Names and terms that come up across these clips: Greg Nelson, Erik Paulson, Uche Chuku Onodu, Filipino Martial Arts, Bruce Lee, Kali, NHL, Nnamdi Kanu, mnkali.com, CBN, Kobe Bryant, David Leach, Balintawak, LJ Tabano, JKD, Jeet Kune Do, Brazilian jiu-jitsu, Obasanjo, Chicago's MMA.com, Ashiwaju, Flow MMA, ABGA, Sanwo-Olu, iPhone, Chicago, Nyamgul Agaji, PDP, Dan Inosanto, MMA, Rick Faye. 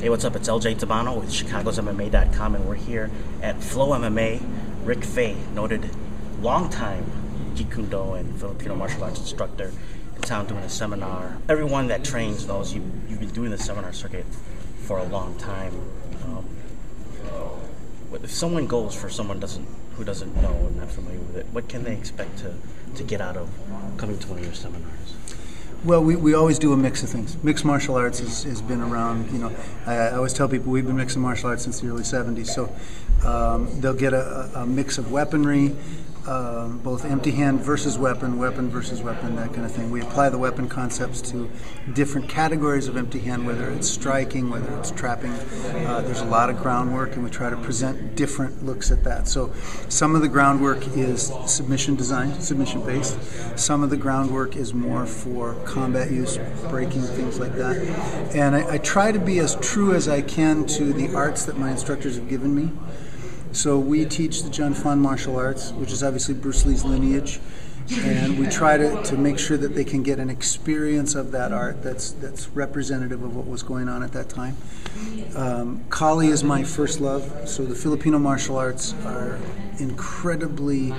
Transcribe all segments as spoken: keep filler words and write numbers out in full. Hey, what's up? It's L J Tabano with Chicago's M M A dot com, and we're here at Flow M M A. Rick Faye, noted longtime Jeet Kune Do and Filipino martial arts instructor, in town doing a seminar. Everyone that trains knows you, you've been doing the seminar circuit for a long time. Um, if someone goes for someone doesn't who doesn't know and not familiar with it, what can they expect to, to get out of coming to one of your seminars? Well, we, we always do a mix of things. Mixed martial arts has, has been around, you know, I, I always tell people we've been mixing martial arts since the early seventies, so um, they'll get a, a mix of weaponry, um, both empty hand versus weapon, weapon versus weapon, that kind of thing. We apply the weapon concepts to different categories of empty hand, whether it's striking, whether it's trapping. Uh, there's a lot of groundwork, and we try to present different looks at that. So some of the groundwork is submission designed, submission based. Some of the groundwork is more for combat use, breaking, things like that. And I, I try to be as true as I can to the arts that my instructors have given me. So we teach the Jeet Kune Do martial arts, which is obviously Bruce Lee's lineage, and we try to, to make sure that they can get an experience of that art that's that's representative of what was going on at that time. Um, Kali is my first love, so the Filipino martial arts are incredibly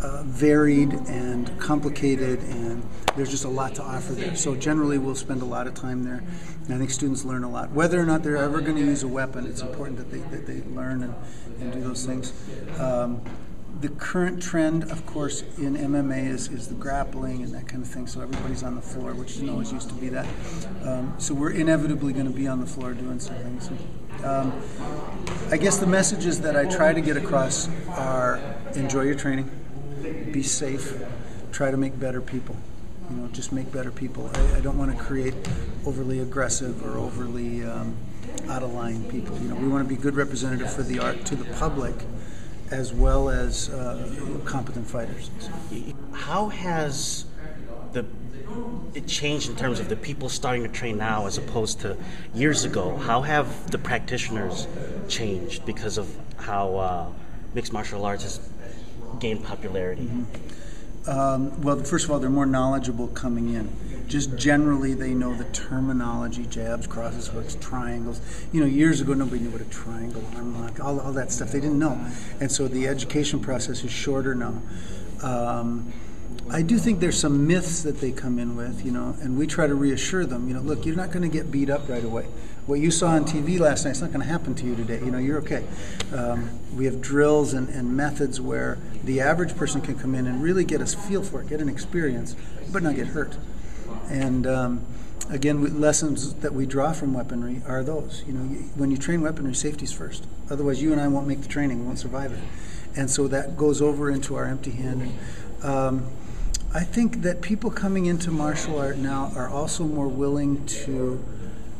uh, varied and complicated, and there's just a lot to offer there. So generally we'll spend a lot of time there, and I think students learn a lot. Whether or not they're ever going to use a weapon, it's important that they, that they learn and, and do those things. Um, The current trend, of course, in M M A is, is the grappling and that kind of thing, so everybody's on the floor, which didn't always used to be that. Um, so we're inevitably going to be on the floor doing some things. Um, I guess the messages that I try to get across are enjoy your training, be safe, try to make better people. You know, just make better people. I, I don't want to create overly aggressive or overly um, out of line people. You know, we want to be good representative for the art to the public, as well as uh, competent fighters. How has the it changed in terms of the people starting to train now as opposed to years ago? How have the practitioners changed because of how uh, mixed martial arts has gained popularity? Mm-hmm. um, well, first of all, they're more knowledgeable coming in. Just generally, they know the terminology: jabs, crosses, hooks, triangles. You know, years ago, nobody knew what a triangle, arm lock, all, all that stuff. They didn't know. And so the education process is shorter now. Um, I do think there's some myths that they come in with, you know, and we try to reassure them, you know, look, you're not going to get beat up right away. What you saw on T V last night, it's not going to happen to you today. You know, you're okay. Um, we have drills and, and methods where the average person can come in and really get a feel for it, get an experience, but not get hurt. And um, again, we, lessons that we draw from weaponry are those. You know, you, when you train weaponry, safety's first. Otherwise, you and I won't make the training, we won't survive it. And so that goes over into our empty hand. Um, I think that people coming into martial art now are also more willing to,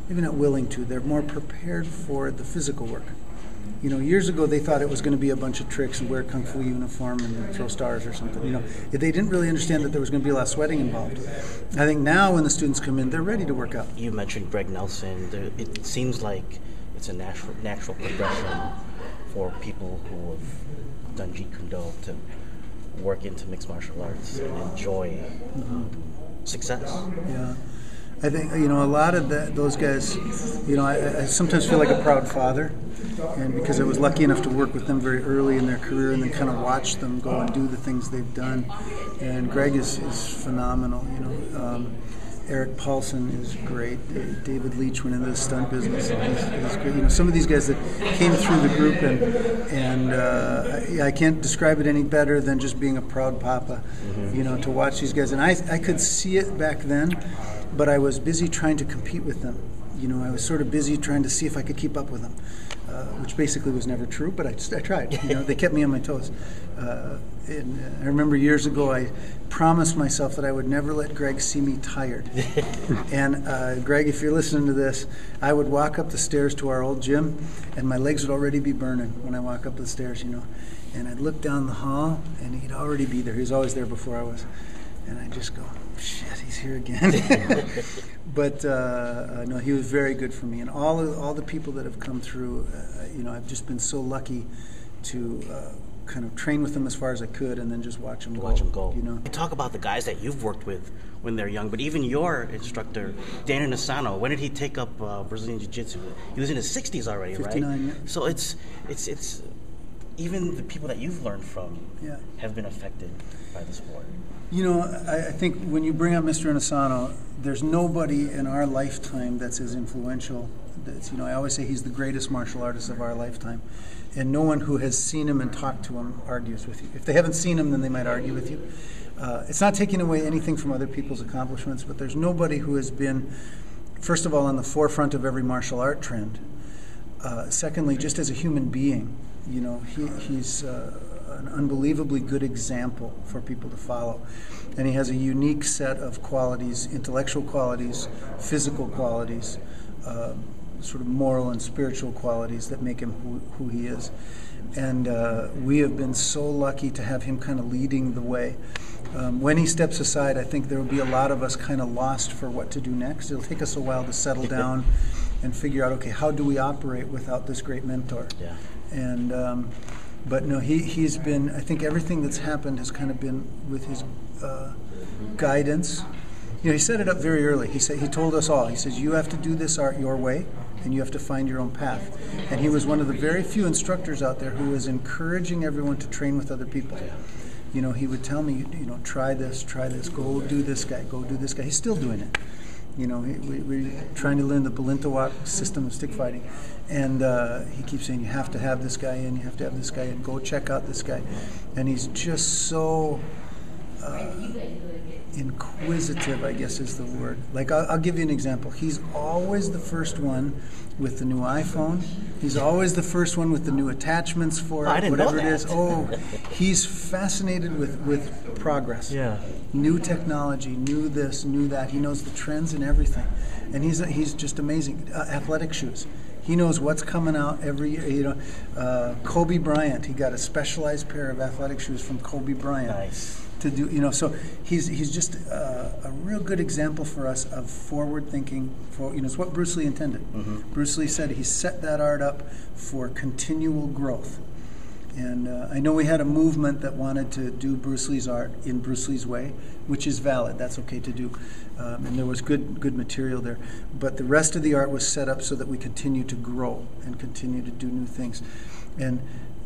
maybe not willing to, they're more prepared for the physical work. You know, years ago they thought it was going to be a bunch of tricks and wear a kung fu uniform and throw stars or something. You know, they didn't really understand that there was going to be a lot of sweating involved. I think now when the students come in, they're ready to work out. You mentioned Greg Nelson. It seems like it's a natural, natural progression for people who have done Jeet Kune Do to work into mixed martial arts and enjoy mm-hmm. success. Yeah. I think, you know, a lot of the, those guys, you know, I, I sometimes feel like a proud father, and because I was lucky enough to work with them very early in their career and then kind of watch them go and do the things they've done. And Greg is, is phenomenal, you know. Um, Erik Paulson is great. David Leach went into the stunt business. He's, he's great. You know, some of these guys that came through the group, and and uh, I, I can't describe it any better than just being a proud papa, mm-hmm. you know, to watch these guys. And I I could see it back then, but I was busy trying to compete with them. You know, I was sort of busy trying to see if I could keep up with them, uh, which basically was never true, but I, just, I tried. You know, they kept me on my toes. Uh, and I remember years ago I promised myself that I would never let Greg see me tired. And uh, Greg, if you're listening to this, I would walk up the stairs to our old gym, and my legs would already be burning when I walk up the stairs, you know. And I'd look down the hall, and he'd already be there. He was always there before I was. And I'd just go, shit, he's here again. But uh, no, he was very good for me, and all of, all the people that have come through, uh, you know, I've just been so lucky to uh, kind of train with them as far as I could, and then just watch them go. Watch them go. You know. Talk about the guys that you've worked with when they're young, but even your instructor, Dan Inosanto. When did he take up uh, Brazilian jiu-jitsu? He was in his sixties already, fifty-nine, right? Yeah. So it's it's it's even the people that you've learned from yeah. have been affected by the sport. You know, I, I think when you bring up Mister Inosanto, there's nobody in our lifetime that's as influential. That's, you know, I always say he's the greatest martial artist of our lifetime, and no one who has seen him and talked to him argues with you. If they haven't seen him, then they might argue with you. Uh, it's not taking away anything from other people's accomplishments, but there's nobody who has been, first of all, on the forefront of every martial art trend. Uh, secondly, just as a human being, you know, he, he's uh, an unbelievably good example for people to follow. And he has a unique set of qualities, intellectual qualities, physical qualities, uh, sort of moral and spiritual qualities that make him who, who he is. And uh, we have been so lucky to have him kind of leading the way. Um, when he steps aside, I think there will be a lot of us kind of lost for what to do next. It'll take us a while to settle down and figure out, okay, how do we operate without this great mentor? Yeah. And um, but no, he, he's been, I think everything that's happened has kind of been with his uh, guidance. You know, he set it up very early. He said, he told us all, he says, you have to do this art your way, and you have to find your own path. And he was one of the very few instructors out there who was encouraging everyone to train with other people. You know, he would tell me, you know, try this, try this, go do this guy, go do this guy. He's still doing it. You know, he, we, we're trying to learn the Balintawak system of stick fighting. And uh, he keeps saying, you have to have this guy in, you have to have this guy in, go check out this guy. And he's just so uh, inquisitive, I guess is the word. Like, I'll, I'll give you an example. He's always the first one with the new iPhone. He's always the first one with the new attachments for it, I didn't whatever know that. It is. Oh, he's fascinated with, with progress. Yeah. New technology, new this, new that. He knows the trends and everything. And he's he's just amazing. Uh, athletic shoes. He knows what's coming out every year. You know, uh, Kobe Bryant, he got a specialized pair of athletic shoes from Kobe Bryant. Nice. To do, you know, so he's he's just uh, a real good example for us of forward thinking. For you know, it's what Bruce Lee intended. Mm-hmm. Bruce Lee said he set that art up for continual growth. And uh, I know we had a movement that wanted to do Bruce Lee's art in Bruce Lee's way, which is valid. That's okay to do, um, and there was good good material there. But the rest of the art was set up so that we continue to grow and continue to do new things. And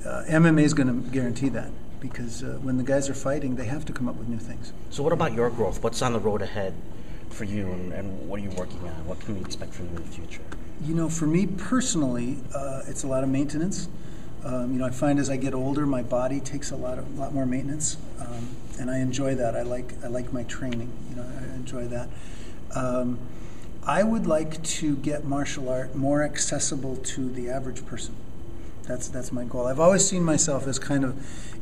uh, M M A is going to guarantee that. Because uh, when the guys are fighting, they have to come up with new things. So what about your growth? What's on the road ahead for you, and, and what are you working on? What can we expect from you in the future? You know, for me personally, uh, it's a lot of maintenance. Um, you know, I find as I get older, my body takes a lot of lot more maintenance, um, and I enjoy that. I like I like my training. You know, I enjoy that. Um, I would like to get martial art more accessible to the average person. That's that's my goal. I've always seen myself as kind of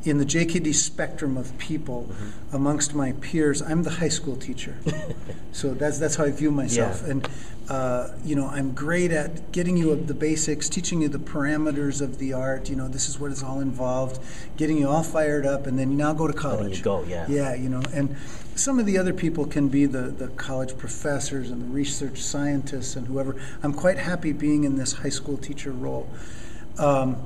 in the J K D spectrum of people. Mm-hmm. Amongst my peers, I'm the high school teacher. So that's that's how I view myself. Yeah. And uh, you know, I'm great at getting you the basics, teaching you the parameters of the art. You know, this is what it's all involved, getting you all fired up, and then you now go to college. And you go, yeah. Yeah, you know, and some of the other people can be the the college professors and the research scientists and whoever. I'm quite happy being in this high school teacher role. Um,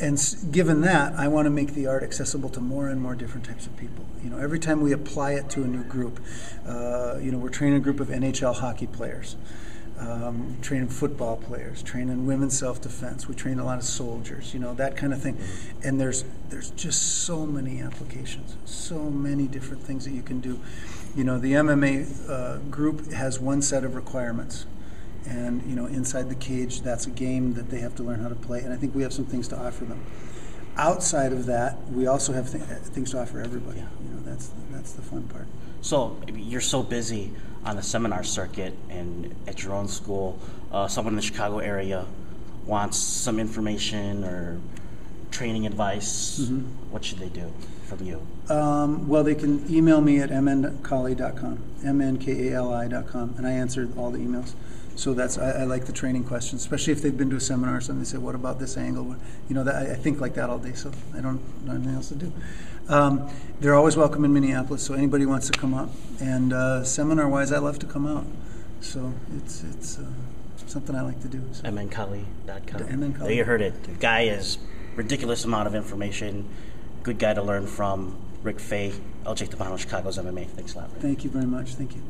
and s given that, I want to make the art accessible to more and more different types of people. You know, every time we apply it to a new group, uh, you know, we're training a group of N H L hockey players, um, training football players, training women's self-defense. We train a lot of soldiers, you know, that kind of thing. And there's there's just so many applications, so many different things that you can do. You know, the M M A uh, group has one set of requirements. And, you know, inside the cage, that's a game that they have to learn how to play. And I think we have some things to offer them. Outside of that, we also have th things to offer everybody. Yeah. You know, that's the, that's the fun part. So you're so busy on the seminar circuit and at your own school. Uh, someone in the Chicago area wants some information or training advice. Mm-hmm. What should they do from you? Um, well, they can email me at m n kali dot com, m n k a l i dot com, and I answer all the emails. So that's, I, I like the training questions, especially if they've been to a seminar or something. They say, what about this angle? You know, that, I, I think like that all day, so I don't have anything else to do. Um, they're always welcome in Minneapolis, so anybody wants to come up. And uh, seminar-wise, I love to come out. So it's it's uh, something I like to do. So. m n kali dot com. There you heard it. The guy has ridiculous amount of information. good guy to learn from. Rick Faye, L J Tabano, Chicago's M M A. Thanks a lot, Rick. Thank you very much. Thank you.